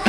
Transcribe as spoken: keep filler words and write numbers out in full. You